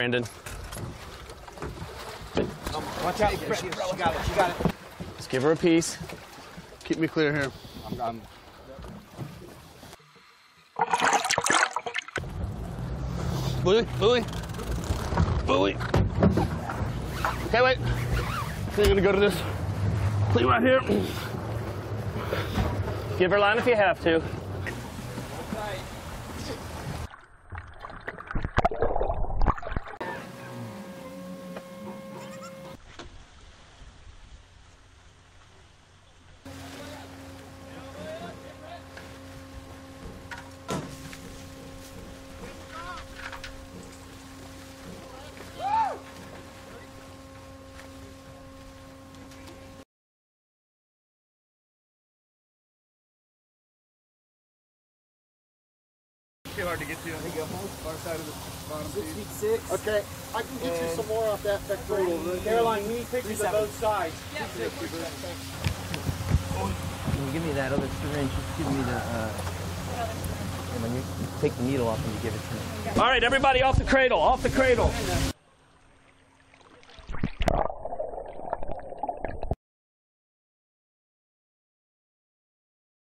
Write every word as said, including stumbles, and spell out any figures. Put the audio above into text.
Brandon. Watch out. She got it. She got it. Let's give her a piece. Keep me clear here. I'm, I'm... Buoy, buoy, buoy. Okay, wait. I think I'm gonna go to this. Clean right here. Give her line if you have to. Hard to get to. There you go. Far side of the bottom. Six feet six. Okay, I can get and you some more off that pectoral. Caroline, we need pictures of both sides. Yeah. Six, six, six, six. Well, give me that other syringe. Just give me the. Uh, and when you take the needle off and you give it to me. All right, everybody, off the cradle. Off the cradle.